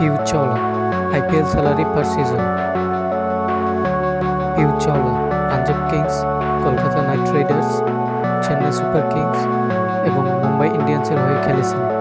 Piyush Chawla IPL salary पर season. Piyush Chawla Punjab Kings, Kolkata Knight Riders, Chennai Super Kings और Mumbai Indians के लिए खेले।